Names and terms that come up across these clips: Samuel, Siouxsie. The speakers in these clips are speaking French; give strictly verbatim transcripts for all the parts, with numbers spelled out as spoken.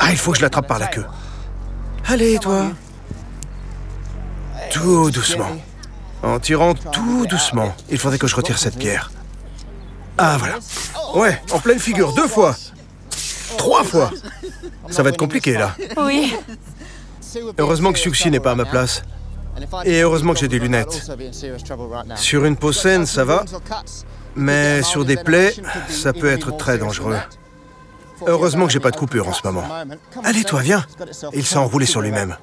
Ah, il faut que je l'attrape par la queue. Allez, toi. Tout doucement. En tirant tout doucement, il faudrait que je retire cette pierre. Ah, voilà. Ouais, en pleine figure, deux fois. Trois fois. Ça va être compliqué, là. Oui. Heureusement que Siouxsie n'est pas à ma place. Et heureusement que j'ai des lunettes. Sur une peau saine, ça va. Mais sur des plaies, ça peut être très dangereux. Heureusement que j'ai pas de coupure en ce moment. Allez, toi, viens. Il s'est enroulé sur lui-même.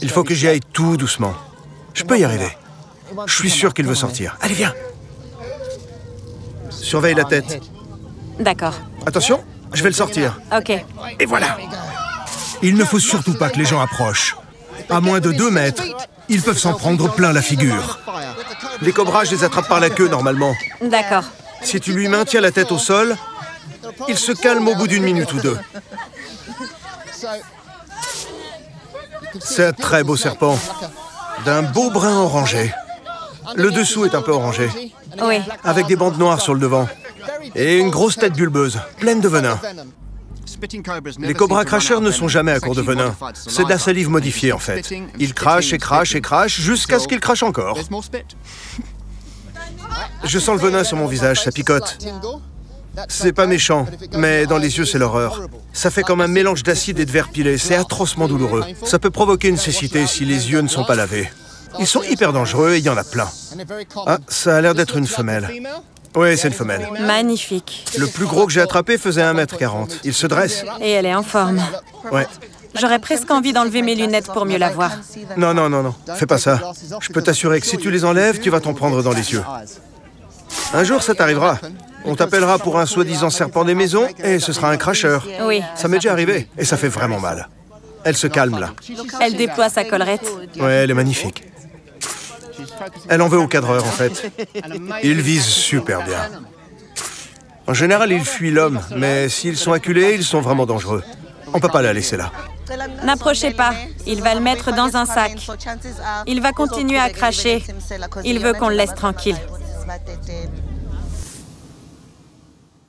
Il faut que j'y aille tout doucement. Je peux y arriver. Je suis sûr qu'il veut sortir. Allez, viens. Surveille la tête. D'accord. Attention, je vais le sortir. Ok. Et voilà. Il ne faut surtout pas que les gens approchent. À moins de deux mètres, ils peuvent s'en prendre plein la figure. Les cobras, je les attrape par la queue, normalement. D'accord. Si tu lui maintiens la tête au sol, il se calme au bout d'une minute ou deux. C'est un très beau serpent, d'un beau brun orangé. Le dessous est un peu orangé, oui, avec des bandes noires sur le devant. Et une grosse tête bulbeuse, pleine de venin. Les cobras cracheurs ne sont jamais à court de venin. C'est de la salive modifiée, en fait. Ils crachent et crachent et crachent jusqu'à ce qu'ils crachent encore. Je sens le venin sur mon visage, ça picote. C'est pas méchant, mais dans les yeux, c'est l'horreur. Ça fait comme un mélange d'acide et de verre pilé, c'est atrocement douloureux. Ça peut provoquer une cécité si les yeux ne sont pas lavés. Ils sont hyper dangereux et il y en a plein. Ah, ça a l'air d'être une femelle. Oui, c'est une femelle. Magnifique. Le plus gros que j'ai attrapé faisait un mètre quarante. Il se dresse. Et elle est en forme. Ouais. J'aurais presque envie d'enlever mes lunettes pour mieux la voir. Non, non, non, non. Fais pas ça. Je peux t'assurer que si tu les enlèves, tu vas t'en prendre dans les yeux. Un jour, ça t'arrivera. On t'appellera pour un soi-disant serpent des maisons et ce sera un cracheur. Oui. Ça m'est déjà arrivé et ça fait vraiment mal. Elle se calme, là. Elle déploie sa collerette. Ouais, elle est magnifique. Elle en veut au cadreur, en fait. Ils visent super bien. En général, ils fuient l'homme, mais s'ils sont acculés, ils sont vraiment dangereux. On ne peut pas la laisser là. N'approchez pas. Il va le mettre dans un sac. Il va continuer à cracher. Il veut qu'on le laisse tranquille.